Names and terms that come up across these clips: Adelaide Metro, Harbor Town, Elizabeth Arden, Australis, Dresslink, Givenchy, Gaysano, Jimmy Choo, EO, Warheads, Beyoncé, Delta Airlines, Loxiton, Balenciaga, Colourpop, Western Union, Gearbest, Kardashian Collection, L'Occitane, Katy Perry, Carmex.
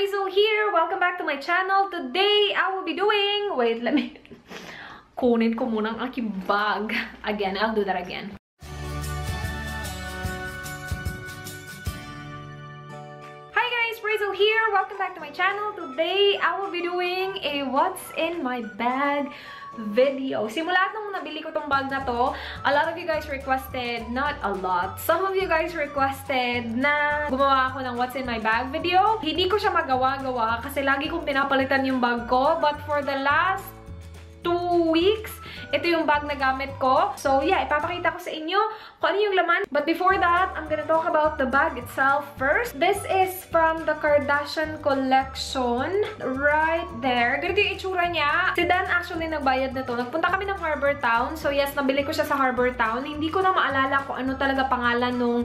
Razel here, welcome back to my channel. Today I will be doing, wait, let me kunin ko muna ang aking bag again. I'll do that again. Hi guys, Razel here, welcome back to my channel. Today I will be doing a what's in my bag video. Simula nung nabili ko tong bag na to, a lot of you guys requested, not a lot, some of you guys requested na gumawa ako ng what's in my bag video. Hindi ko siya magawa-gawa kasi lagi kong pinapalitan yung bag ko, but for the last 2 weeks, ito yung bag na gamit ko. So yeah, ipapakita ko sa inyo kung ano yung laman. But before that, I'm gonna talk about the bag itself first. This is from the Kardashian Collection. Right there. Ganito yung itsura niya. Si Dan actually nagbayad na to. Nagpunta kami ng Harbor Town. So yes, nabili ko siya sa Harbor Town. Hindi ko na maalala kung ano talaga pangalan nung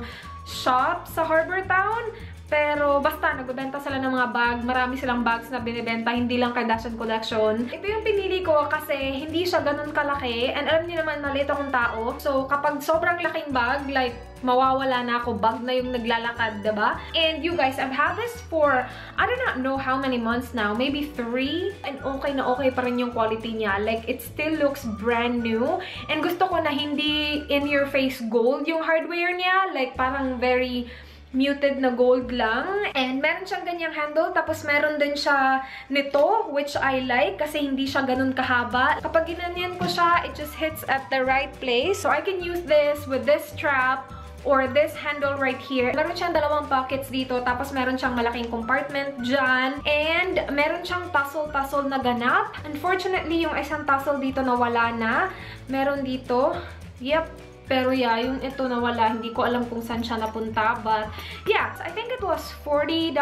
shop sa Harbor Town. Pero basta, nagbebenta sila ng mga bag. Marami silang bags na binibenta, hindi lang Kardashian Collection. Ito yung pinili ko kasi hindi siya ganun kalaki. And alam niyo naman, maliit akong tao. So kapag sobrang laking bag, like, mawawala na ako. Bag na yung naglalakad, diba? And you guys, I've had this for, I do not know how many months now. Maybe 3. And okay na okay pa rin yung quality niya. Like, it still looks brand new. And gusto ko na hindi in-your-face gold yung hardware niya. Like, parang very muted na gold lang. And meron siyang ganyang handle, tapos meron din siya nito, which I like kasi hindi siya ganun kahaba. Kapag ginanyan ko siya, it just hits at the right place. So I can use this with this strap or this handle right here. Meron siyang dalawang pockets dito, tapos meron siyang malaking compartment dyan. And meron siyang tassel-tassel na ganap. Unfortunately, yung isang tassel dito nawala na. Meron dito. Yep. Pero yeah, yung ito nawala, hindi ko alam kung saan siya napunta, but yeah, I think it was $40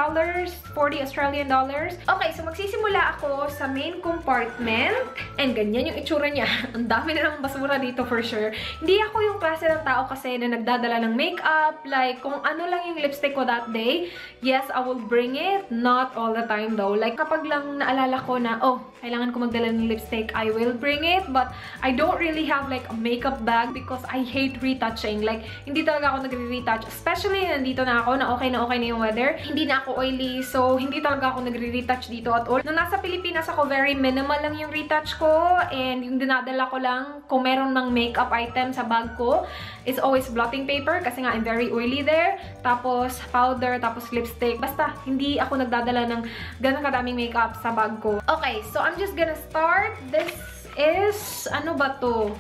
Australian dollars. Okay, so magsisimula ako sa main compartment, and ganyan yung itsura niya. Ang dami na ng basura dito for sure. Hindi ako yung klase ng tao kasi na nagdadala ng makeup, like kung ano lang yung lipstick ko that day, yes, I will bring it, not all the time though. Like kapag lang naalala ko na, oh, kailangan ko magdala ng lipstick, I will bring it, but I don't really have like a makeup bag because I hate retouching. Like, hindi talaga ako nagre-retouch. Especially, nandito na ako na okay na yung weather. Hindi na ako oily. So, hindi talaga ako nagre-retouch dito at all. Nung nasa Pilipinas ako, very minimal lang yung retouch ko. And yung dinadala ko lang, kung meron ng makeup item sa bag ko, it's always blotting paper kasi nga I'm very oily there. Tapos, powder, tapos lipstick. Basta, hindi ako nagdadala ng ganang kadaming makeup sa bag ko. Okay, so I'm just gonna start. This is, ano ba to?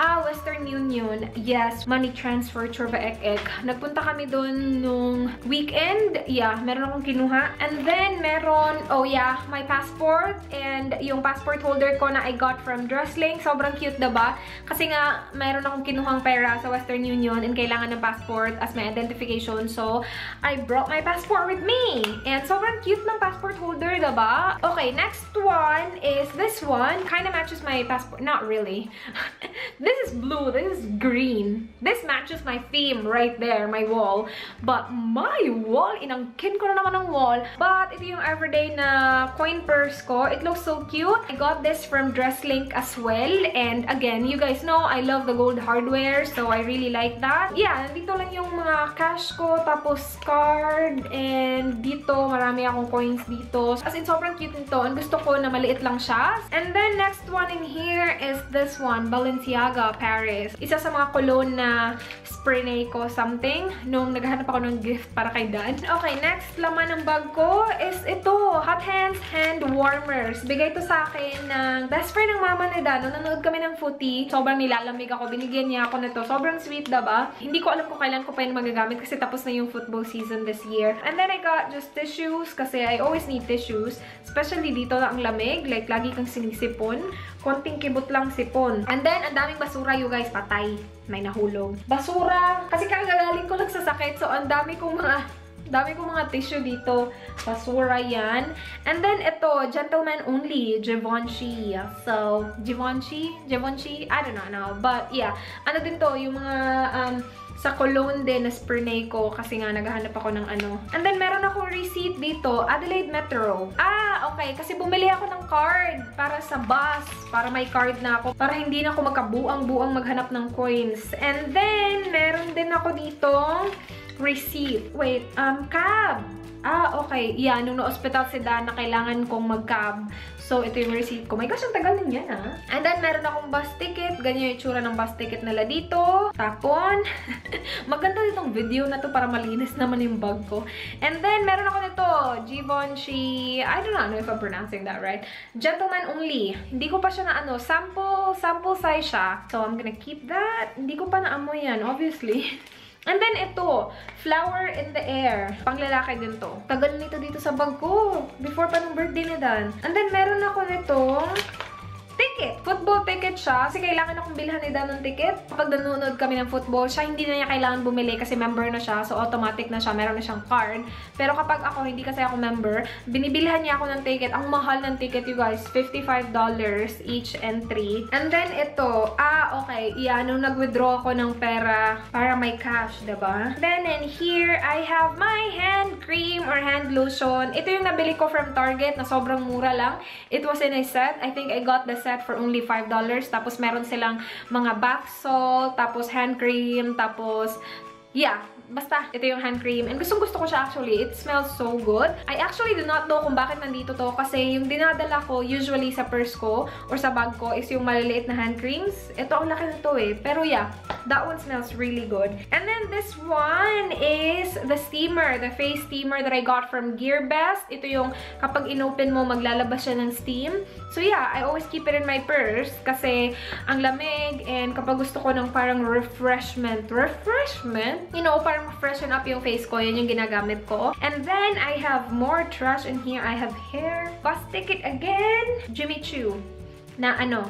Ah, Western Union. Yes, money transfer, churva ek-ek. Nagpunta kami dun nung weekend. Yeah, meron akong kinuha. And then, meron, oh yeah, my passport. And yung passport holder ko na I got from Dresslink. Sobrang cute, diba? Kasi nga, meron akong kinuhang pera sa Western Union and kailangan ng passport as my identification. So, I brought my passport with me. And sobrang cute ng passport holder, diba? Okay, next one is this one. Kinda matches my passport. Not really. This is blue, this is green. This matches my theme right there, my wall. But my wall, inangkin ko na naman ang wall. But ito yung everyday na coin purse ko. It looks so cute. I got this from Dresslink as well. And again, you guys know, I love the gold hardware. So I really like that. Yeah, nandito lang yung mga cash ko, tapos card. And dito, marami akong coins dito. As in, sobrang cute nito. And gusto ko na maliit lang siya. And then next one in here is this one, Balenciaga. Paris. Isa sa mga cologne na spray ko something nung naghahanap ako ng gift para kay Dan. Okay, next laman ng bag ko is ito, Hot Hands Hand Warmers. Bigay to sa akin ng best friend ng mama ni Dan. Nung nanood kami ng footy, sobrang nilalamig ako. Binigyan niya ako nito. Sobrang sweet, diba? Hindi ko alam kung kailan ko pa yun magagamit kasi tapos na yung football season this year. And then I got just tissues kasi I always need tissues. Especially dito na ang lamig. Like, lagi kang sinisipon. Konting kibot lang sipon. And then, ang daming basura, you guys, patay. May nahulog. Basura! Kasi kagagaling ko lang sa sakit, so ang dami kong mga tissue dito. Basura yan. And then, ito, Gentleman Only, Givenchy. So, Givenchy, I don't know. But, yeah. Ano din to, yung mga, sa cologne din, na spray ko kasi nga naghahanap ako ng ano. And then, meron akong receipt dito, Adelaide Metro. Ah, okay. Kasi bumili ako ng card para sa bus. Para may card na ako. Para hindi na ako magkabuang-buang maghanap ng coins. And then, meron din ako dito receipt. Wait, cab! Ah, okay. Yeah, nung na-hospital si Dana, kailangan kong mag-cab. So, ito yung receipt ko. My gosh, ang tagal din yan, ah. And then, meron akong bus ticket. Ganyan yung itsura ng bus ticket nila dito. Tapon. Maganda itong video na to para malinis naman yung bag ko. And then, meron ako nito. Givenchy. I do not know if I'm pronouncing that right. Gentleman only. Hindi ko pa siya na ano. Sample size siya. So, I'm gonna keep that. Hindi ko pa naamoy yan, obviously. And then, ito. Flower in the air. Panglalaki din to. Tagal nito dito sa bag ko. Before pa nung birthday ni Dan. And then, meron ako nitong ticket. Football ticket siya. Kasi kailangan akong bilhan ni Dan ng ticket. Kapag nanonood kami ng football, siya hindi na niya kailangan bumili kasi member na siya. So, automatic na siya. Meron na siyang card. Pero kapag ako, hindi kasi ako member, binibilhan niya ako ng ticket. Ang mahal ng ticket, you guys. $55 each entry. And then, ito. Ah, okay. Yeah, nung nag-withdraw ako ng pera para may cash, diba? Then, and here, I have my hand cream or hand lotion. Ito yung nabili ko from Target na sobrang mura lang. It was in a set. I think I got the set for only $5. Tapos, meron silang mga bath salt, tapos hand cream, tapos, yeah. Basta, ito yung hand cream. And gusto ko siya actually. It smells so good. I actually do not know kung bakit nandito to. Kasi yung dinadala ko, usually sa purse ko or sa bag ko, is yung maliliit na hand creams. Ito, ang laki na to eh. Pero yeah, that one smells really good. And then this one is the steamer. The face steamer that I got from Gearbest. Ito yung kapag inopen mo, maglalabas siya ng steam. So yeah, I always keep it in my purse. Kasi ang lamig and kapag gusto ko ng parang refreshment. Refreshment? You know, parang freshen up yung face ko. Yun yung ginagamit ko. And then, I have more trash in here. I have hair. Bus ticket again. Jimmy Choo. Na ano,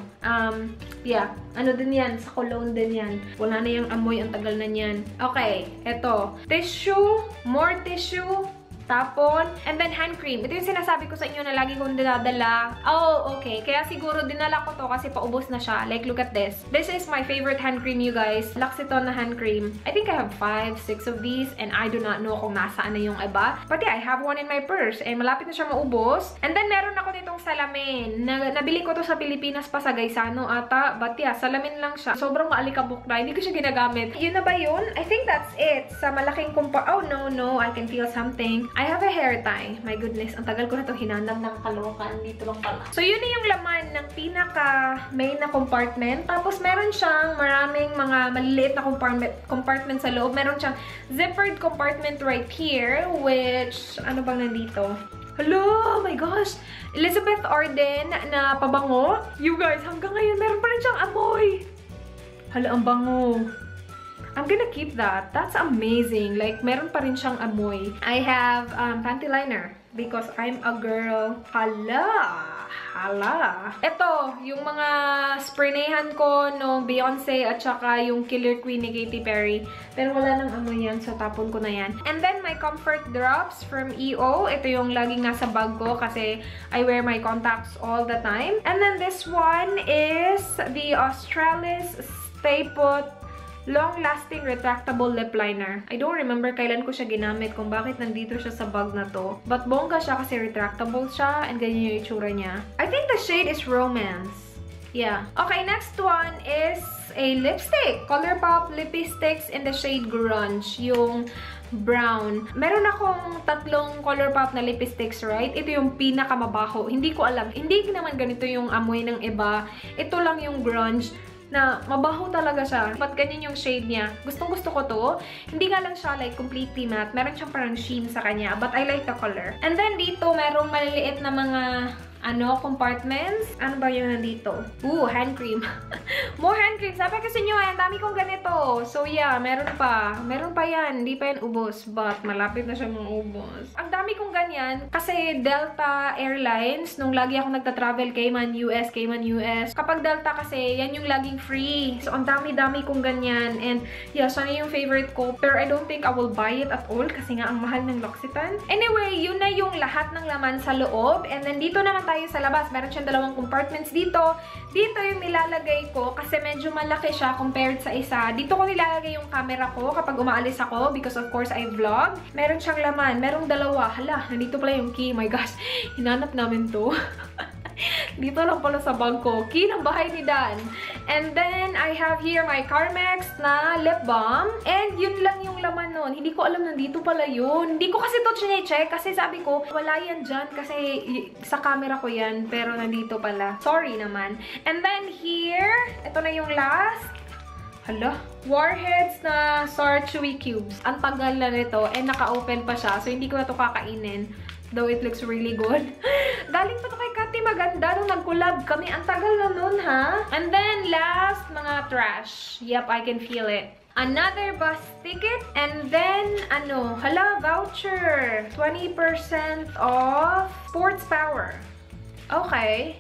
yeah. Ano din yan? Sa cologne din yan. Wala na yung amoy. Ang tagal na yan. Okay. Eto. Tissue. More tissue. Tapon. And then, hand cream. Ito yung sinasabi ko sa inyo na lagi kong dinadala. Oh, okay. Kaya siguro dinala ko to kasi paubos na siya. Like, look at this. This is my favorite hand cream, you guys. Loxiton na hand cream. I think I have 5, 6 of these. And I do not know kung nasaan na yung iba. But yeah, I have one in my purse. And malapit na siya maubos. And then, meron ako nitong salamin. Nabili ko to sa Pilipinas pa sa Gaysano ata. But yeah, salamin lang siya. Sobrang maalikabok na. Hindi ko siya ginagamit. Yun na ba yun? I think that's it. Sa malaking oh, no. I can feel something. I have a hair tie. My goodness, ang tagal ko na ito hinanam ng kalokan. Dito lang pala. So, yun na yung laman ng pinaka-main na compartment. Tapos, meron siyang maraming mga maliliit na compartment sa loob. Meron siyang zippered compartment right here, which, ano bang nandito? Hello! Oh my gosh! Elizabeth Arden na pabango. You guys, hanggang ngayon, meron pa rin siyang amoy. Hala, ang bango. I'm gonna keep that. That's amazing. Like, meron pa rin siyang amoy. I have panty liner because I'm a girl. Hala! Ito, yung mga spraynehan ko no Beyoncé at saka yung Killer Queen ni Katy Perry. Pero wala nang amoy yan, so tapon ko na yan. And then, my comfort drops from EO. Ito yung laging nasa bag ko kasi I wear my contacts all the time. And then, this one is the Australis Stay Put Long-lasting retractable lip liner. I don't remember kailan ko siya ginamit, kung bakit nandito siya sa bag na to. But bongga siya kasi retractable siya and ganyan yung itsura niya. I think the shade is Romance. Yeah. Okay, next one is a lipstick. Colourpop lipsticks in the shade Grunge. Yung brown. Meron akong 3 Colourpop na lipsticks, right? Ito yung pinakamabaho. Hindi ko alam. Hindi naman ganito yung amoy ng iba. Ito lang yung Grunge na mabaho talaga siya. But ganyan yung shade niya. Gustong-gusto ko to. Hindi nga lang siya like completely matte. Meron siyang parang sheen sa kanya. But I like the color. And then dito, merong maliliit na mga ano, compartments. Ano ba yun nandito? Ooh, hand cream. More hand cream. Sabi kasi nyo, ang dami kong ganito. So yeah, meron pa. Meron pa yan. Hindi pa yan ubos. But malapit na siya maubos. Ang dami kong ganyan. Kasi Delta Airlines, nung lagi ako nagta-travel, Cayman US. Kapag Delta kasi, yan yung laging free. So ang dami-dami kong ganyan. And yeah, siya na yung favorite ko. Pero I don't think I will buy it at all. Kasi nga, ang mahal ng L'Occitane. Anyway, yun na yung lahat ng laman sa loob. And then dito naman tayo sa labas. Meron siyang 2 compartments dito. Dito yung nilalagay ko kasi medyo malaki siya compared sa isa. Dito ko nilalagay yung camera ko kapag umaalis ako because of course I vlog. Meron siyang laman. Merong 2. Hala, nandito pala yung key. My gosh, hinanap namin to. Dito lang pala sa bag ko. Key ng bahay ni Dan. And then, I have here my Carmex na lip balm. And yun lang yung laman nun. Hindi ko alam nandito pala yun. Hindi ko kasi ito chine-check. Kasi sabi ko, wala yan dyan. Kasi sa camera ko yan. Pero nandito pala. Sorry naman. And then here, ito na yung last. Hala, Warheads na sour chewy cubes. Ang tagal na nito and naka-open pa siya. So, hindi ko na ito kakainin. Though it looks really good. Galing pa ito kay Katy Maganda nung nag-collab kami. Ang tagal na nun, ha? And then, last, mga trash. Yep, I can feel it. Another bus ticket. And then, ano, hala, voucher. 20% off Sports Power. Okay.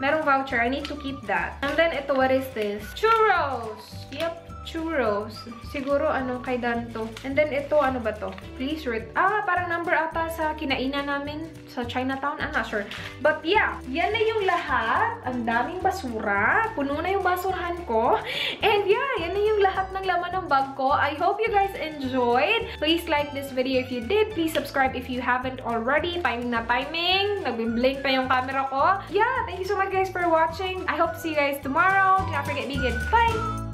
Merong voucher. I need to keep that. And then, ito, what is this? Churros! Yep, churros. Siguro, ano, kay Danto. And then, ito, ano ba to? Please read. Ah, parang number ata sa kinainan namin sa Chinatown. I'm not sure. But yeah, yan na yung lahat. Ang daming basura. Puno na yung basurahan ko. And yeah, yan na yung lahat ng laman ng bag ko. I hope you guys enjoyed. Please like this video if you did. Please subscribe if you haven't already. Timing na timing. Nag-blink pa yung camera ko. Yeah, thank you so much guys for watching. I hope to see you guys tomorrow. Do not forget vegan. Bye!